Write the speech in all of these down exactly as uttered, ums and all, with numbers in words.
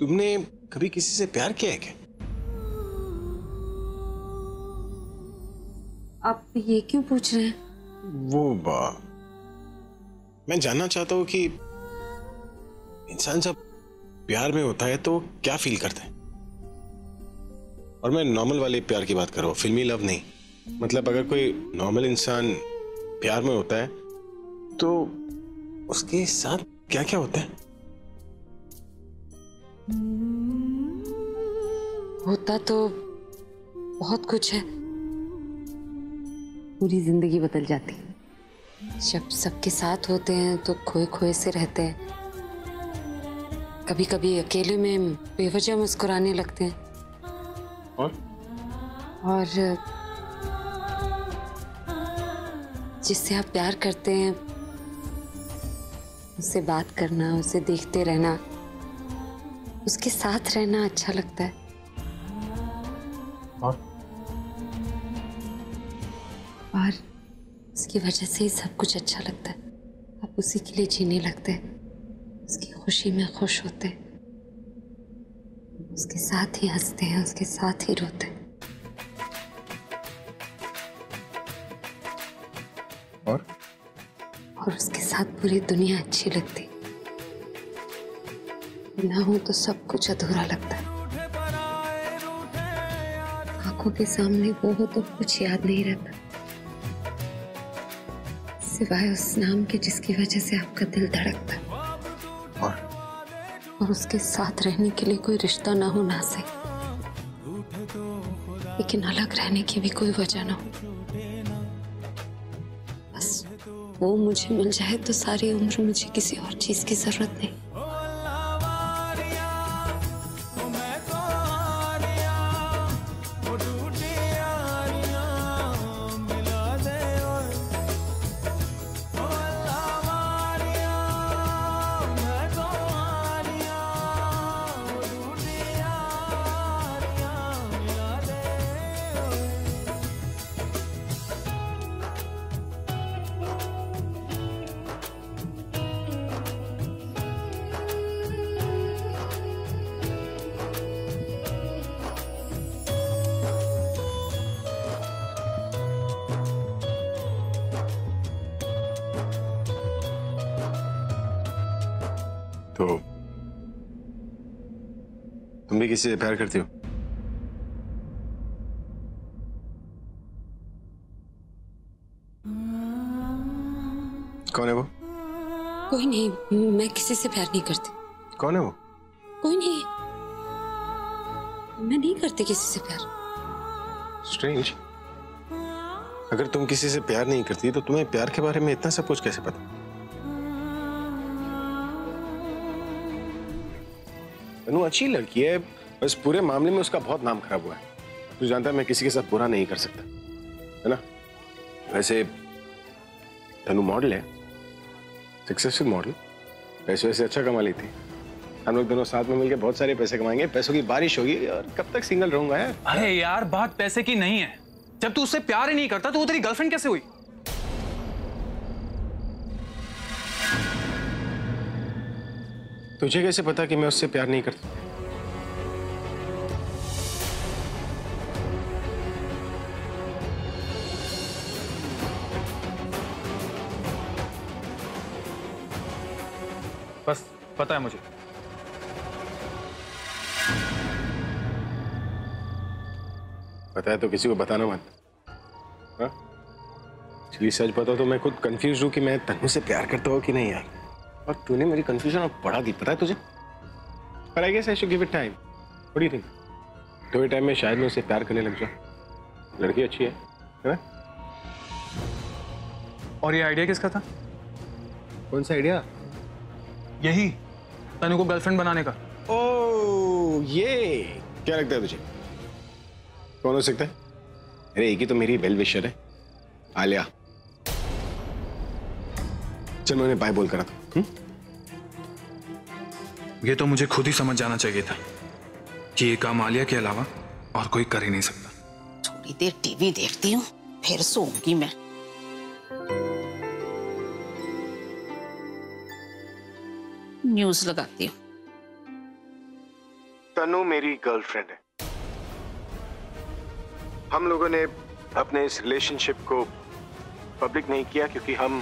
तुमने कभी किसी से प्यार किया है क्या? आप ये क्यों पूछ रहे हैं? वो बा मैं जानना चाहता हूँ कि इंसान जब प्यार में होता है तो क्या फील करता है। और मैं नॉर्मल वाले प्यार की बात कर रहा हूँ, फिल्मी लव नहीं। मतलब अगर कोई नॉर्मल इंसान प्यार में होता है तो उसके साथ क्या क्या होता है? होता तो बहुत कुछ है, पूरी जिंदगी बदल जाती है। जब सबके साथ होते हैं तो खोए खोए से रहते हैं, कभी कभी अकेले में बेवजह मुस्कुराने लगते हैं। और और जिससे आप प्यार करते हैं उससे बात करना, उसे देखते रहना, उसके साथ रहना अच्छा लगता है। और और उसकी वजह से ही सब कुछ अच्छा लगता है। आप उसी के लिए जीने लगते हैं, उसकी खुशी में खुश होते हैं, उसके साथ ही हंसते हैं, उसके साथ ही रोते हैं। और और उसके साथ पूरी दुनिया अच्छी लगती, ना हो तो सब कुछ अधूरा लगता है। आंखों के सामने वो हो तो कुछ याद नहीं रहता, सिवाय उस नाम के जिसकी वजह से आपका दिल धड़कता है। और और उसके साथ रहने के लिए कोई रिश्ता ना हो ना से, लेकिन अलग रहने की भी कोई वजह ना हो। बस वो मुझे मिल जाए तो सारी उम्र मुझे किसी और चीज की जरूरत नहीं। तो तुम भी किसी से प्यार करती हो? कौन है वो? कोई नहीं, मैं किसी से प्यार नहीं करती। कौन है वो? कोई नहीं, मैं नहीं करती किसी से प्यार। स्ट्रेंज, अगर तुम किसी से प्यार नहीं करती तो तुम्हें प्यार के बारे में इतना सब कुछ कैसे पता? अनु अच्छी लड़की है, बस पूरे मामले में उसका बहुत नाम खराब हुआ है। तू जानता है मैं किसी के साथ बुरा नहीं कर सकता, है ना? वैसे अनु मॉडल है, सक्सेसफुल मॉडल, पैसे वैसे अच्छा कमा लेती। हम लोग दोनों साथ में मिलकर बहुत सारे पैसे कमाएंगे, पैसों की बारिश होगी। और कब तक सिंगल रहूंगा यार? अरे यार, बात पैसे की नहीं है। जब तू उससे प्यार ही नहीं करता तो वो तेरी गर्लफ्रेंड कैसे हुई? तुझे कैसे पता कि मैं उससे प्यार नहीं करता? बस पता है मुझे। पता है तो किसी को बताना मत। हाँ, चलिए सच बताओ तो मैं खुद कंफ्यूज हूँ कि मैं तनु से प्यार करता हूँ कि नहीं यार। और तूने मेरी कंफ्यूजन अब बढ़ा दी, पता है तुझे? पर I guess I should give it time. What do you think? थोड़े टाइम में शायद मैं उसे प्यार करने लग जाऊं। लड़की अच्छी है, है ना? और ये आइडिया किसका था? कौन सा आइडिया? यही, तनु को गर्लफ्रेंड बनाने का। ओह, ये क्या लगता है तुझे कौन हो सकता है? अरे एक ही तो मेरी वेल विशर है, आलिया। चल मैंने बाय बोल करा था। ये तो मुझे खुद ही समझ जाना चाहिए था कि ये काम आलिया के अलावा और कोई कर ही नहीं सकता। थोड़ी देर टीवी देखती हूँ, फिर सोऊंगी मैं। न्यूज़ लगाती हूँ, तनु मेरी गर्लफ्रेंड है। हम लोगों ने अपने इस रिलेशनशिप को पब्लिक नहीं किया क्योंकि हम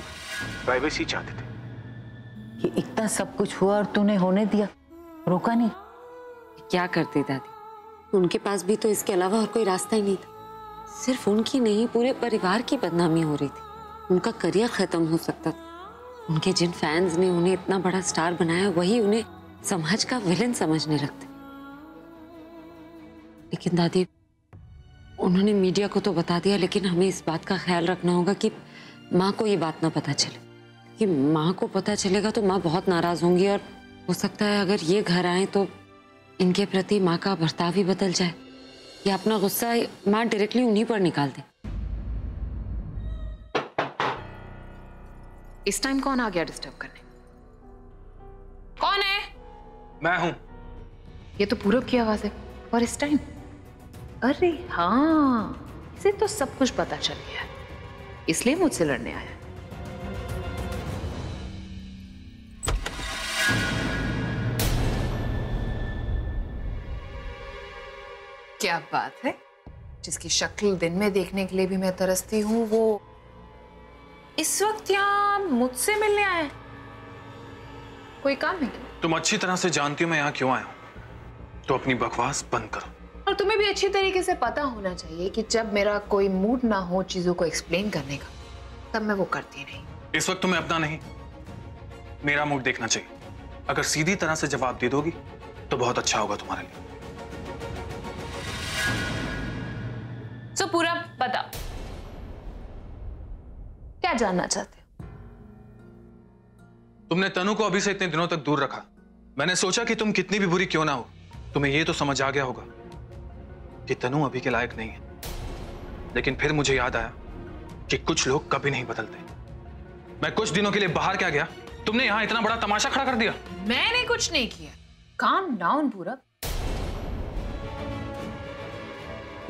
प्राइवेसी चाहते थे। ये इतना सब कुछ हुआ और तूने होने दिया, रोका नहीं? क्या करते दादी, उनके पास भी तो इसके अलावा और कोई रास्ता ही नहीं था। सिर्फ उनकी नहीं, पूरे परिवार की बदनामी हो रही थी, उनका करियर खत्म हो सकता था। उनके जिन फैंस ने उन्हें इतना बड़ा स्टार बनाया वही उन्हें समाज का विलन समझने लगते। लेकिन दादी, उन्होंने मीडिया को तो बता दिया, लेकिन हमें इस बात का ख्याल रखना होगा कि माँ को ये बात ना पता चले। कि माँ को पता चलेगा तो माँ बहुत नाराज होंगी और हो सकता है अगर ये घर आए तो इनके प्रति माँ का बर्ताव ही बदल जाए या अपना गुस्सा माँ डायरेक्टली उन्हीं पर निकाल दे। इस टाइम कौन आ गया डिस्टर्ब करने? कौन है? मैं हूं। ये तो पूरब की आवाज है। और इस टाइम? अरे हाँ, इसे तो सब कुछ पता चल गया है, इसलिए मुझसे लड़ने आया। क्या बात है, जिसकी शक्ल दिन में देखने के लिए भी मैं तरसती हूँ वो इस वक्त यहाँ मुझसे मिलने आया है? कोई काम है क्या? तुम अच्छी तरह से जानती हो मैं यहाँ क्यों आया हूँ, तो अपनी बकवास बंद करो। और तुम्हें भी अच्छी तरीके से पता होना चाहिए कि जब मेरा कोई मूड ना हो चीजों को एक्सप्लेन करने का, तब मैं वो करती नहीं। इस वक्त तुम्हें अपना नहीं, मेरा मूड देखना चाहिए। अगर सीधी तरह से जवाब दे दोगी तो बहुत अच्छा होगा तुम्हारे लिए। तो पूरा बताओ, क्या जानना चाहते हो? तुमने तनु को अभी से इतने दिनों तक दूर रखा, मैंने सोचा कि तुम कितनी भी बुरी क्यों ना हो, तुम्हें यह तो समझ आ गया होगा कि तनु अभी के लायक नहीं है। लेकिन फिर मुझे याद आया कि कुछ लोग कभी नहीं बदलते। मैं कुछ दिनों के लिए बाहर क्या गया, तुमने यहाँ इतना बड़ा तमाशा खड़ा कर दिया। मैंने कुछ नहीं किया। काम डाउन पूरब।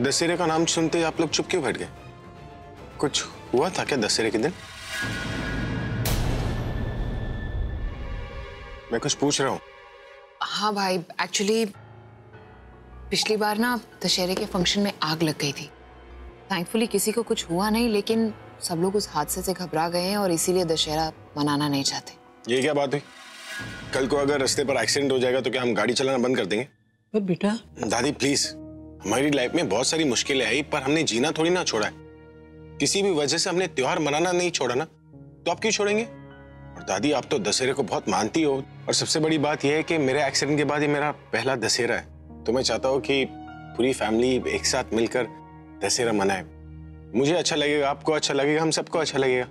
दशहरे का नाम सुनते ही आप लोग चुप क्यों बैठ गए? कुछ हुआ था क्या दशहरे के दिन? मैं कुछ पूछ रहा हूँ। हाँ भाई, एक्चुअली पिछली बार ना दशहरे के फंक्शन में आग लग गई थी। थैंकफुली किसी को कुछ हुआ नहीं, लेकिन सब लोग उस हादसे से घबरा गए हैं और इसीलिए दशहरा मनाना नहीं चाहते। ये क्या बात हुई? कल को अगर रास्ते पर एक्सीडेंट हो जाएगा तो क्या हम गाड़ी चलाना बंद कर देंगे? पर बेटा दादी प्लीज, हमारी लाइफ में बहुत सारी मुश्किलें आई पर हमने जीना थोड़ी ना छोड़ा है। किसी भी वजह से हमने त्योहार मनाना नहीं छोड़ा ना, तो आप क्यों छोड़ेंगे? और दादी आप तो दशहरे को बहुत मानती हो, और सबसे बड़ी बात यह है कि मेरे एक्सीडेंट के बाद ये मेरा पहला दशहरा है। तो मैं चाहता हूँ कि पूरी फैमिली एक साथ मिलकर दशहरा मनाए। मुझे अच्छा लगेगा, आपको अच्छा लगेगा, हम सबको अच्छा लगेगा,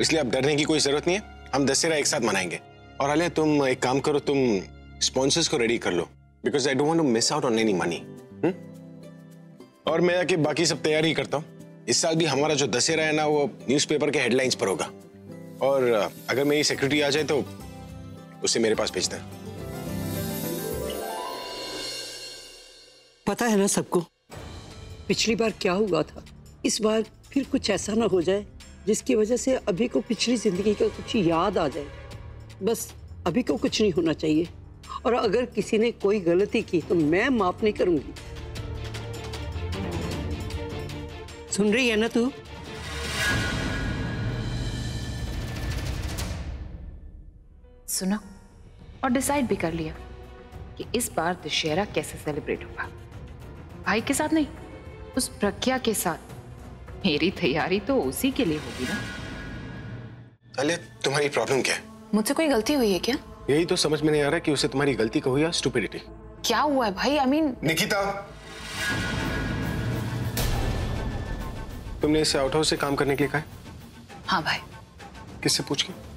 इसलिए आप डरने की कोई जरूरत नहीं है। हम दशहरा एक साथ मनाएंगे। और अले तुम एक काम करो, तुम स्पॉन्सर्स को रेडी कर लो, because I don't want to miss out on any money. और मैं आके बाकी सब तैयारी करता हूँ। इस साल भी हमारा जो दशहरा है ना वो न्यूज़पेपर के हेडलाइंस पर होगा। और अगर मेरी सेक्रेटरी आ जाए तो उसे मेरे पास भेज दें। पता है ना सबको पिछली बार क्या हुआ था, इस बार फिर कुछ ऐसा ना हो जाए जिसकी वजह से अभी को पिछली जिंदगी का कुछ याद आ जाए। बस अभी को कुछ नहीं होना चाहिए, और अगर किसी ने कोई गलती की तो मैं माफ नहीं करूंगी। सुन रही है ना तू? सुना और डिसाइड भी कर लिया कि इस बार दशहरा कैसे सेलिब्रेट होगा। भाई के साथ नहीं, उस प्रज्ञा के साथ। मेरी तैयारी तो उसी के लिए होगी ना। अले तुम्हारी प्रॉब्लम क्या है? मुझसे कोई गलती हुई है क्या? यही तो समझ में नहीं आ रहा कि उसे तुम्हारी गलती का हुई या स्टुपिडिटी। क्या हुआ है भाई? आई मीन निकिता, तुमने इसे आउट हाउस से काम करने के लिए कहा है? हाँ भाई। किससे पूछ के?